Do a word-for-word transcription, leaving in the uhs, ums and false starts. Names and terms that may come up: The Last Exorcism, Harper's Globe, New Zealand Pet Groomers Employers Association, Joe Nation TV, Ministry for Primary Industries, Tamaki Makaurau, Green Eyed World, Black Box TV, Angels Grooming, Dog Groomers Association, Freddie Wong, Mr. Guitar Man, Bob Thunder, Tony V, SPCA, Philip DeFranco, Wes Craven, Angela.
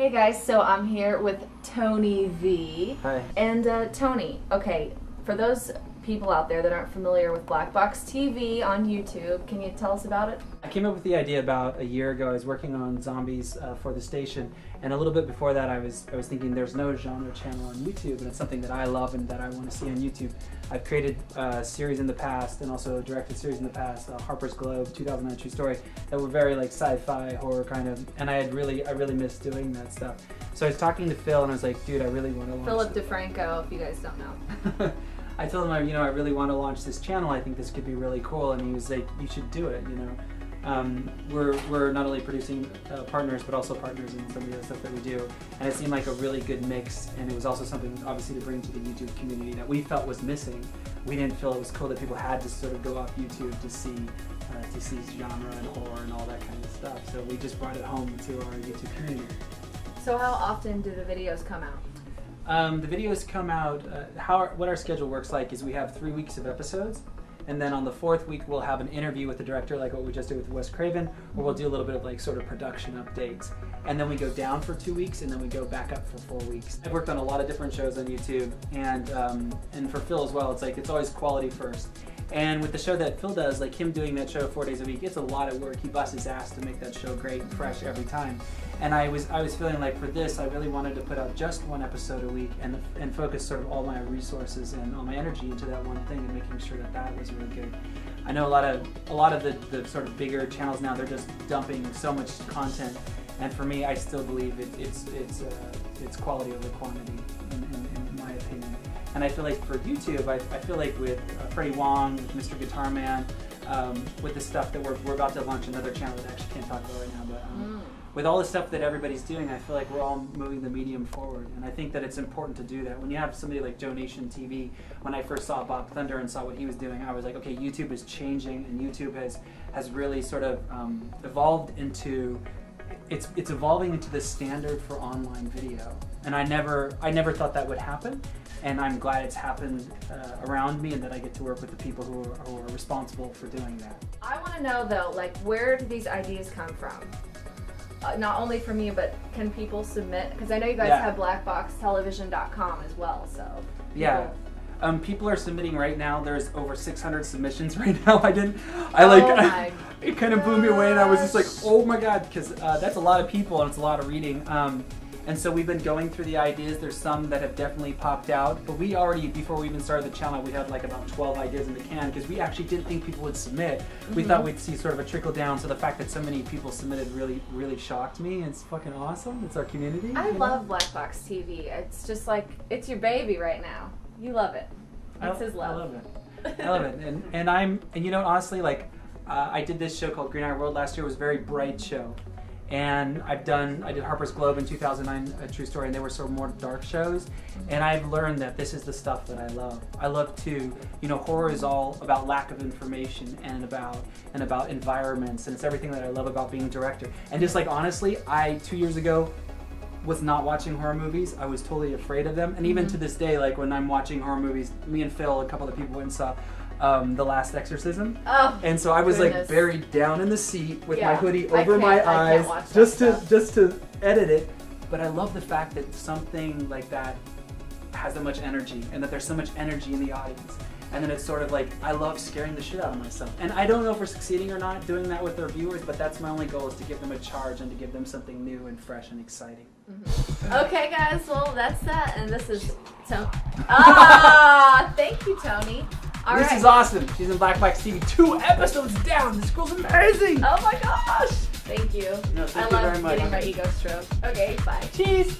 Hey guys, so I'm here with Tony V. Hi. And uh, Tony, okay, for those people out there that aren't familiar with Black Box T V on YouTube, can you tell us about it? I came up with the idea about a year ago. I was working on zombies uh, for the station, and a little bit before that I was, I was thinking there's no genre channel on YouTube, and it's something that I love and that I want to see on YouTube. I've created uh, series in the past and also directed series in the past, uh, Harper's Globe, two thousand nine True Story, that were very like sci-fi, horror kind of, and I had really, I really missed doing that stuff. So I was talking to Phil and I was like, dude, I really want to launch... Philip DeFranco, if you guys don't know. I told him, you know, I really want to launch this channel. I think this could be really cool, and he was like, "You should do it." You know, um, we're we're not only producing uh, partners, but also partners in some of the other stuff that we do, and it seemed like a really good mix. And it was also something, obviously, to bring to the YouTube community that we felt was missing. We didn't feel it was cool that people had to sort of go off YouTube to see uh, to see genre and horror and all that kind of stuff. So we just brought it home to our YouTube community. So how often do the videos come out? Um, the videos come out, uh, how our, what our schedule works like is we have three weeks of episodes, and then on the fourth week we'll have an interview with the director, like what we just did with Wes Craven, or we'll do a little bit of like sort of production updates. And then we go down for two weeks, and then we go back up for four weeks. I've worked on a lot of different shows on YouTube, and, um, and for Phil as well, it's like it's always quality first. And with the show that Phil does, like him doing that show four days a week, it's a lot of work. He busts his ass to make that show great and fresh every time. And I was I was feeling like for this, I really wanted to put out just one episode a week and and focus sort of all my resources and all my energy into that one thing and making sure that that was really good. I know a lot of a lot of the, the sort of bigger channels now, they're just dumping so much content. And for me, I still believe it, it's it's uh, it's quality over quantity in, in, in my opinion. And I feel like for YouTube, I, I feel like with uh, Freddie Wong, with Mister Guitar Man, um, with the stuff that we're, we're about to launch another channel that I actually can't talk about right now, but um, mm. with all the stuff that everybody's doing, I feel like we're all moving the medium forward. And I think that it's important to do that. When you have somebody like Joe Nation T V, when I first saw Bob Thunder and saw what he was doing, I was like, okay, YouTube is changing, and YouTube has, has really sort of um, evolved into... It's, it's evolving into the standard for online video, and I never I never thought that would happen, and I'm glad it's happened uh, around me and that I get to work with the people who are, who are responsible for doing that. I want to know though, like, where do these ideas come from? Uh, not only from you, but can people submit? Because I know you guys yeah. have black box television dot com as well, so... Yeah. Know. Um, people are submitting right now. There's over six hundred submissions right now. I didn't, I like, oh I, it kind of blew me away, and I was just like, oh my god, because uh, that's a lot of people and it's a lot of reading. Um, and so we've been going through the ideas. There's some that have definitely popped out, but we already, before we even started the channel, we had like about twelve ideas in the can because we actually didn't think people would submit. Mm-hmm. We thought we'd see sort of a trickle down, so the fact that so many people submitted really, really shocked me. It's fucking awesome. It's our community. I love know? Black Box T V. It's just like, it's your baby right now. You love it. It's his love. I love it. I love it. And and I'm and you know, honestly, like uh, I did this show called Green Eyed World last year. It was a very bright show, and I've done I did Harper's Globe in two thousand nine, A True Story, and they were sort of more dark shows. And I've learned that this is the stuff that I love. I love to, you know, horror is all about lack of information and about and about environments, and it's everything that I love about being a director. And just like honestly, I two years ago. was not watching horror movies. I was totally afraid of them, and even mm-hmm. to this day, like when I'm watching horror movies, me and Phil, a couple of people went and saw um, The Last Exorcism, oh, and so I was goodness. like buried down in the seat with yeah, my hoodie over my eyes just to stuff. just to edit it. But I love the fact that something like that has that much energy, and that there's so much energy in the audience. And then it's sort of like, I love scaring the shit out of myself. And I don't know if we're succeeding or not doing that with our viewers, but that's my only goal, is to give them a charge and to give them something new and fresh and exciting. Mm-hmm. Okay guys, well that's that, and this is Tony. Ah, thank you Tony. All this right. is awesome. She's in Black Box T V, two episodes down. This girl's amazing. Oh my gosh. Thank you. No, thank I you love very much. getting my ego stroked. Okay, bye. Cheese.